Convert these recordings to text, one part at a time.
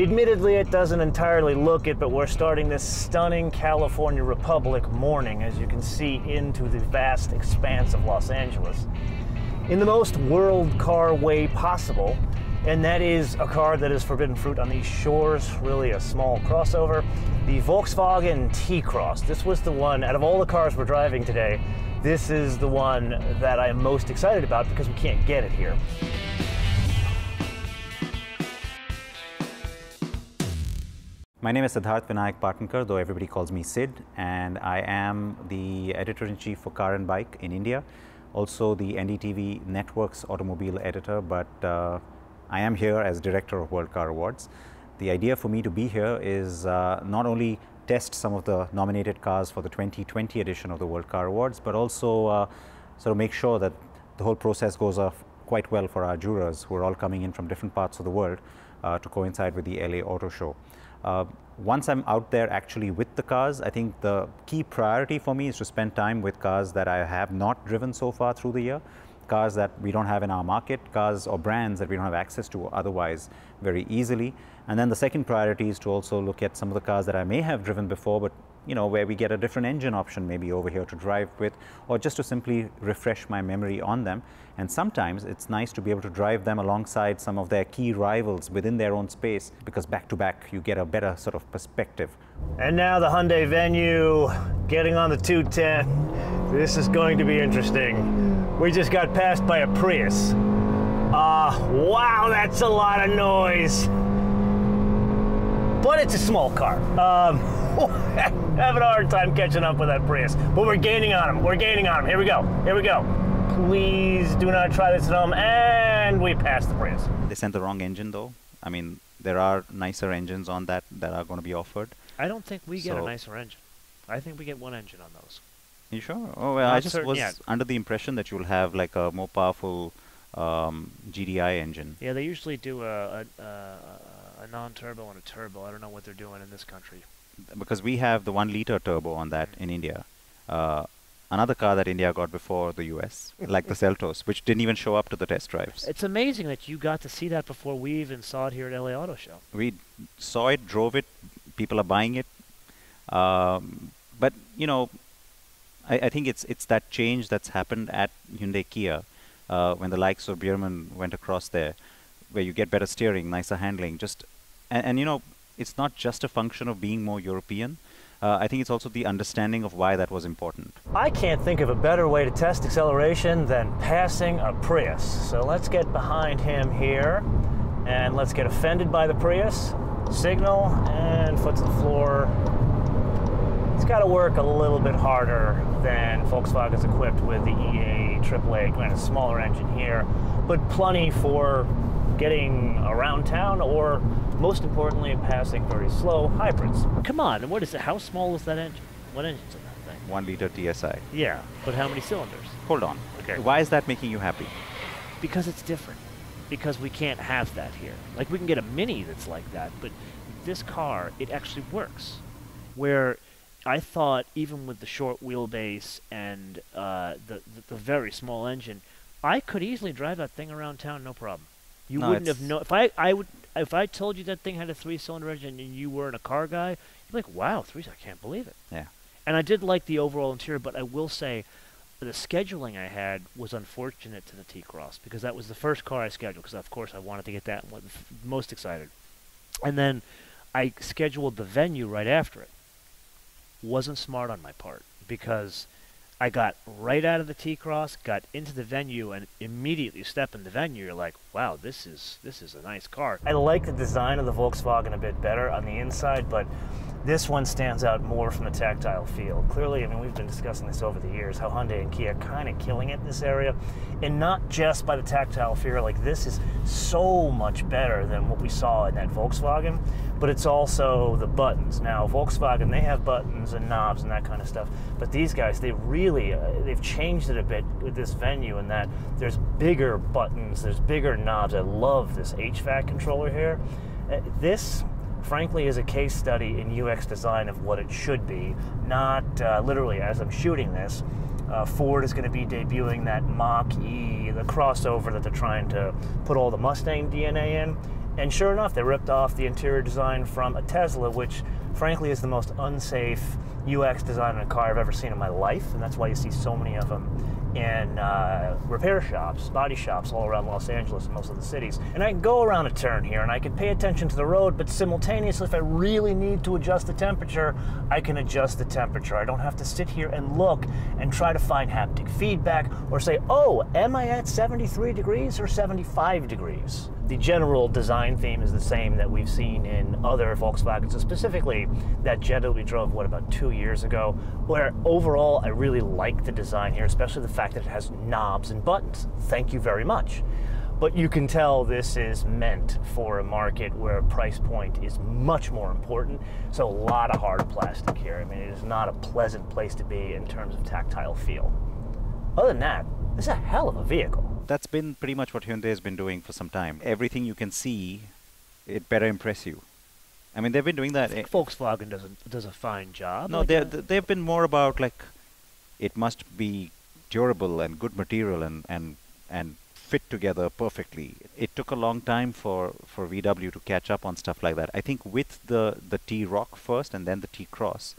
Admittedly, it doesn't entirely look it, but we're starting this stunning California Republic morning as you can see into the vast expanse of Los Angeles in the most world car way possible, and that is a car that is forbidden fruit on these shores, really a small crossover, the Volkswagen T-Cross. This was the one, out of all the cars we're driving today, this is the one that I'm most excited about because we can't get it here. My name is Siddharth Vinayak Patankar, though everybody calls me Sid, and I am the editor-in-chief for Car and Bike in India, also the NDTV Network's automobile editor, but I am here as director of World Car Awards. The idea for me to be here is not only test some of the nominated cars for the 2020 edition of the World Car Awards, but also sort of make sure that the whole process goes off quite well for our jurors, who are all coming in from different parts of the world to coincide with the LA Auto Show. Once I'm out there actually with the cars, I think the key priority for me is to spend time with cars that I have not driven so far through the year, cars that we don't have in our market, cars or brands that we don't have access to otherwise very easily. And then the second priority is to also look at some of the cars that I may have driven before, but you know, where we get a different engine option maybe over here to drive with, or just to simply refresh my memory on them. And sometimes it's nice to be able to drive them alongside some of their key rivals within their own space, because back to back you get a better sort of perspective. And now the Hyundai Venue getting on the 210. This is going to be interesting. We just got passed by a Prius. Wow, that's a lot of noise. But it's a small car. Having a hard time catching up with that Prius. But we're gaining on him. We're gaining on him. Here we go. Here we go. Please do not try this at home. And we passed the Prius. They sent the wrong engine, though. I mean, there are nicer engines on that are going to be offered. I don't think we get a nicer engine. I think we get one engine on those. You sure? Oh, well, I just was under the impression that you'll have like a more powerful GDI engine. Yeah, they usually do a non-turbo and a turbo. I don't know what they're doing in this country. Because we have the 1 liter turbo on that in India. Another car that India got before the US, like the Seltos, which didn't even show up to the test drives. It's amazing that you got to see that before we even saw it here at LA Auto Show. We saw it, drove it, people are buying it. But, you know, I think it's that change that's happened at Hyundai Kia when the likes of Biermann went across there, where you get better steering, nicer handling, just, and you know, it's not just a function of being more European. I think it's also the understanding of why that was important. I can't think of a better way to test acceleration than passing a Prius. So let's get behind him here, and let's get offended by the Prius. Signal, and foot to the floor. It's got to work a little bit harder than Volkswagen's equipped with the EA triple A, kind of smaller engine here, but plenty for getting around town, or most importantly, passing very slow hybrids. Come on, what is it? How small is that engine? What engine's in that thing? 1 liter TSI. Yeah, but how many cylinders? Hold on. Okay. Why is that making you happy? Because it's different. Because we can't have that here. Like, we can get a Mini that's like that, but this car, it actually works. Where I thought, even with the short wheelbase and the very small engine, I could easily drive that thing around town, no problem. You wouldn't have known. If I told you that thing had a 3-cylinder engine and you weren't a car guy, you'd be like, wow, 3, I can't believe it. Yeah. And I did like the overall interior, but I will say the scheduling I had was unfortunate to the T-Cross, because that was the first car I scheduled, because of course I wanted to get that and was most excited. And then I scheduled the Venue right after it. Wasn't smart on my part, because I got right out of the T-Cross, got into the Venue, and immediately step in the Venue, you're like, wow, this is a nice car. I like the design of the Volkswagen a bit better on the inside, but this one stands out more from the tactile feel. Clearly, I mean, we've been discussing this over the years, how Hyundai and Kia are kind of killing it in this area, and not just by the tactile feel. Like, this is so much better than what we saw in that Volkswagen, but it's also the buttons. Now, Volkswagen, they have buttons and knobs and that kind of stuff, but these guys, they really, they've changed it a bit with this Venue, in that there's bigger buttons, there's bigger knobs. I love this HVAC controller here. This, frankly, is a case study in UX design of what it should be, not literally as I'm shooting this. Ford is going to be debuting that Mach-E, the crossover that they're trying to put all the Mustang DNA in, And sure enough, they ripped off the interior design from a Tesla, which frankly is the most unsafe UX design in a car I've ever seen in my life. And that's why you see so many of them in repair shops, body shops all around Los Angeles and most of the cities. And I can go around a turn here and I can pay attention to the road, but simultaneously, if I really need to adjust the temperature, I can adjust the temperature. I don't have to sit here and look and try to find haptic feedback or say, oh, am I at 73 degrees or 75 degrees? The general design theme is the same that we've seen in other Volkswagens, so specifically that Jetta we drove, what, about 2 years ago, where overall I really like the design here, especially the fact that it has knobs and buttons. Thank you very much. But you can tell this is meant for a market where price point is much more important. So a lot of hard plastic here. I mean, it is not a pleasant place to be in terms of tactile feel. Other than that, this is a hell of a vehicle. That's been pretty much what Hyundai has been doing for some time. Everything you can see, it better impress you. I mean, they've been doing that. I think Volkswagen does a fine job. No, like they've been more about like, it must be durable and good material and fit together perfectly. It took a long time for VW to catch up on stuff like that. I think with the T-Roc first and then the T-Cross,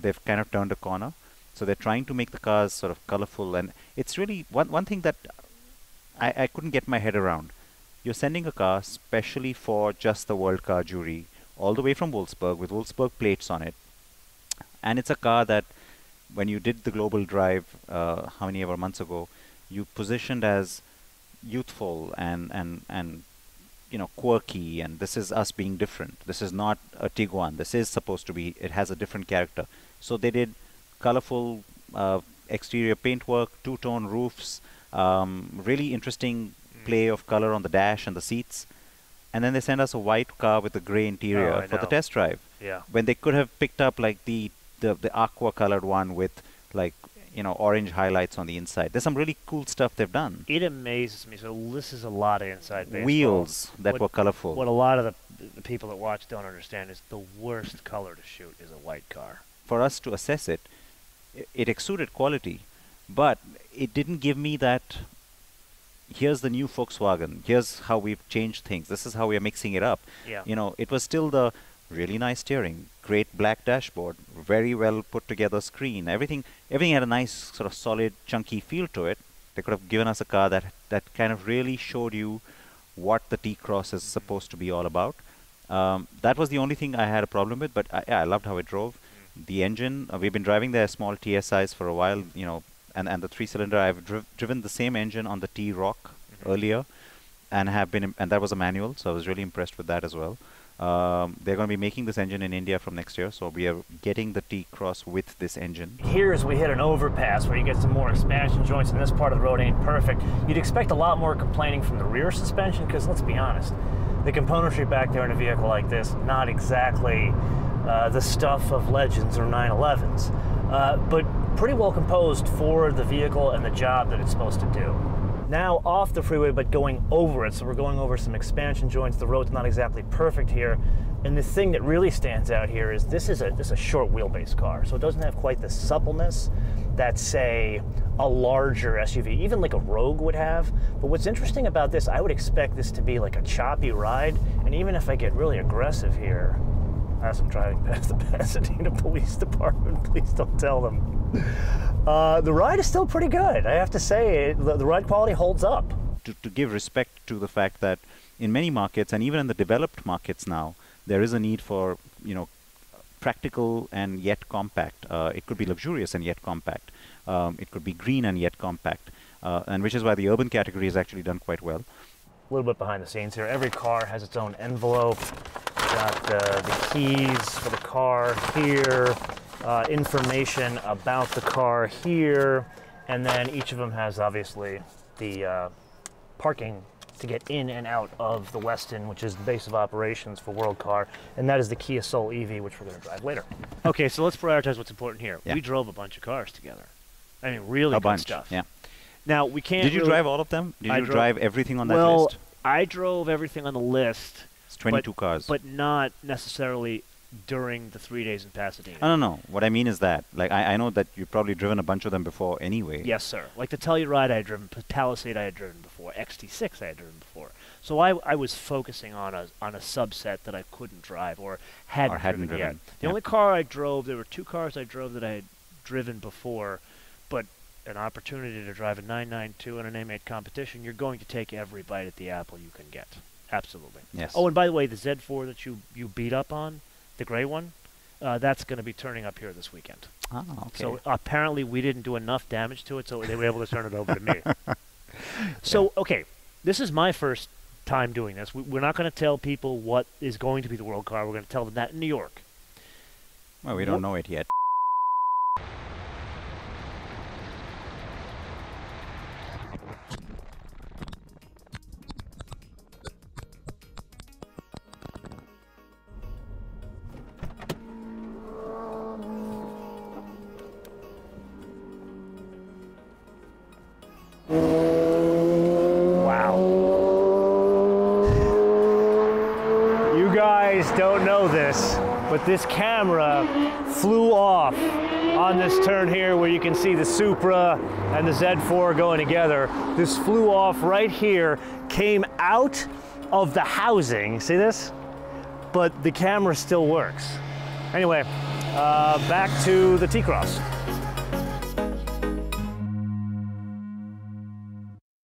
they've kind of turned a corner. So they're trying to make the cars sort of colorful, and it's really one thing that I couldn't get my head around. You're sending a car specially for just the World Car Jury all the way from Wolfsburg with Wolfsburg plates on it, and it's a car that when you did the global drive how many ever months ago, you positioned as youthful and you know, quirky, and this is us being different. This is not a Tiguan. This is supposed to be, it has a different character. So they did colorful exterior paintwork, two-tone roofs, really interesting play of color on the dash and the seats, and then they send us a white car with a gray interior for the test drive. Yeah. When they could have picked up like the aqua-colored one with like, you know, orange highlights on the inside. There's some really cool stuff they've done. It amazes me. So this is a lot of inside baseball. Wheels that were colorful. What a lot of the people that watch don't understand is the worst color to shoot is a white car. For us to assess it, it exuded quality, but it didn't give me that, here's the new Volkswagen, here's how we've changed things, this is how we're mixing it up. Yeah. You know, it was still the really nice steering, great black dashboard, very well put together screen, everything had a nice sort of solid chunky feel to it. They could have given us a car that kind of really showed you what the T-Cross is supposed to be all about. That was the only thing I had a problem with, but I loved how it drove. The engine, we've been driving their small TSIs for a while, you know, and the three-cylinder. I've driven the same engine on the T-Roc earlier, and that was a manual, so I was really impressed with that as well. They're going to be making this engine in India from next year, so we are getting the T-Cross with this engine. Here as we hit an overpass where you get some more expansion joints, and this part of the road ain't perfect. You'd expect a lot more complaining from the rear suspension, because let's be honest, the componentry back there in a vehicle like this, not exactly the stuff of Legends or 911s, but pretty well composed for the vehicle and the job that it's supposed to do. Now off the freeway, but going over it, so we're going over some expansion joints. The road's not exactly perfect here, and the thing that really stands out here is this is a short wheelbase car, so it doesn't have quite the suppleness that, say, a larger SUV, even like a Rogue would have. But what's interesting about this, I would expect this to be like a choppy ride, and even if I get really aggressive here, as I'm driving past the Pasadena Police Department, please don't tell them. The ride is still pretty good. I have to say, the ride quality holds up. To give respect to the fact that in many markets, and even in the developed markets now, there is a need for, you know, practical and yet compact. It could be luxurious and yet compact. It could be green and yet compact, and which is why the urban category has actually done quite well. A little bit behind the scenes here. Every car has its own envelope. Got the keys for the car here, information about the car here, and then each of them has obviously the parking to get in and out of the Westin, which is the base of operations for World Car, and that is the Kia Soul EV, which we're going to drive later. Okay, so let's prioritize what's important here. Yeah. We drove a bunch of cars together. I mean, really good stuff. Yeah. Now, we can't... Did you drive all of them? Did you drive everything on that list? Well, I drove everything on the list. 22 cars. But not necessarily during the 3 days in Pasadena. I don't know. What I mean is that, like, I know that you've probably driven a bunch of them before anyway. Yes, sir. Like the Telluride I had driven, Palisade I had driven before, XT6 I had driven before. So I was focusing on a subset that I couldn't drive or hadn't driven yet. The only car I drove, there were two cars I drove that I had driven before, but an opportunity to drive a 992 and an AM8 competition, you're going to take every bite at the apple you can get. Absolutely. Yes. Oh, and by the way, the Z4 that you beat up on, the gray one, that's going to be turning up here this weekend. Oh, okay. So apparently we didn't do enough damage to it, so they were able to turn it over to me. So, okay, this is my first time doing this. We're not going to tell people what is going to be the World Car. We're going to tell them that in New York. Well, we don't know it yet. But this camera flew off on this turn here where you can see the Supra and the Z4 going together. This flew off right here, came out of the housing, see this? But the camera still works. Anyway, back to the T-Cross.